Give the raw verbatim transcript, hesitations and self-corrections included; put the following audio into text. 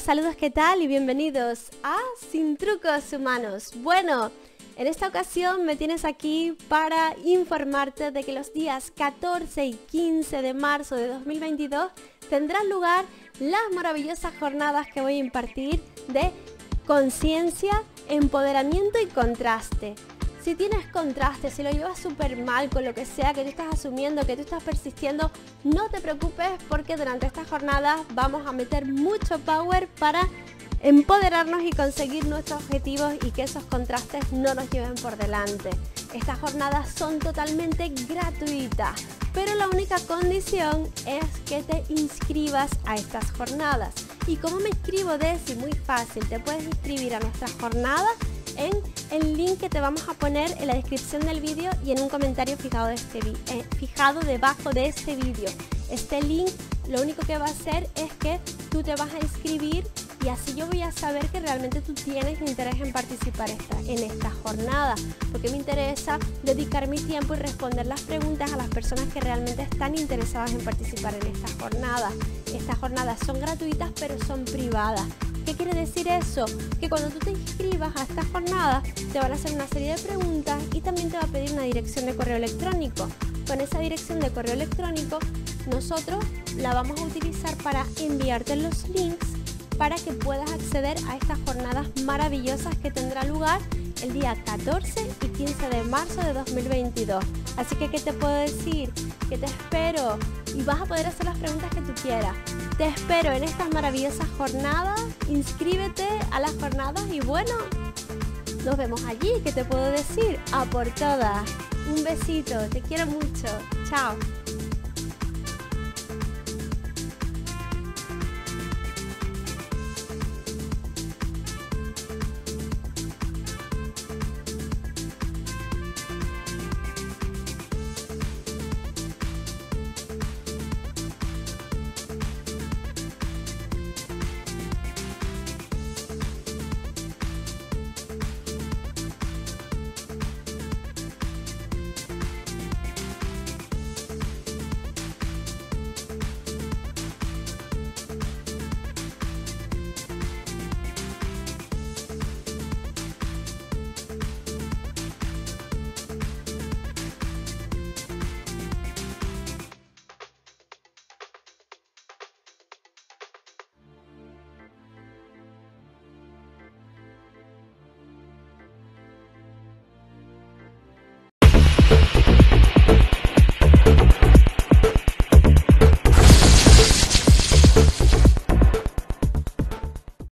amigos, saludos, ¿qué tal? Y bienvenidos a Sin Trucos Humanos. Bueno, en esta ocasión me tienes aquí para informarte de que los días catorce y quince de marzo de dos mil veintidós tendrán lugar las maravillosas jornadas que voy a impartir de conciencia, empoderamiento y contraste. Si tienes contraste, si lo llevas súper mal con lo que sea que tú estás asumiendo, que tú estás persistiendo, no te preocupes porque durante estas jornadas vamos a meter mucho power para empoderarnos y conseguir nuestros objetivos y que esos contrastes no nos lleven por delante. Estas jornadas son totalmente gratuitas, pero la única condición es que te inscribas a estas jornadas. ¿Y cómo me inscribo, Desi? Muy fácil, te puedes inscribir a nuestras jornadas en el link que te vamos a poner en la descripción del vídeo y en un comentario fijado, de este eh, fijado debajo de este vídeo. Este link lo único que va a hacer es que tú te vas a inscribir y así yo voy a saber que realmente tú tienes interés en participar esta, en esta jornada, porque me interesa dedicar mi tiempo y responder las preguntas a las personas que realmente están interesadas en participar en estas jornadas. Estas jornadas son gratuitas pero son privadas. ¿Qué quiere decir eso? Que cuando tú te inscribas a estas jornadas te van a hacer una serie de preguntas y también te va a pedir una dirección de correo electrónico. Con esa dirección de correo electrónico nosotros la vamos a utilizar para enviarte los links para que puedas acceder a estas jornadas maravillosas que tendrá lugar el día catorce y quince de marzo de dos mil veintidós. Así que, ¿qué te puedo decir? Que te espero y vas a poder hacer las preguntas que tú quieras. Te espero en estas maravillosas jornadas, inscríbete a las jornadas y bueno, nos vemos allí. ¿Qué te puedo decir? A por todas. Un besito, te quiero mucho. Chao.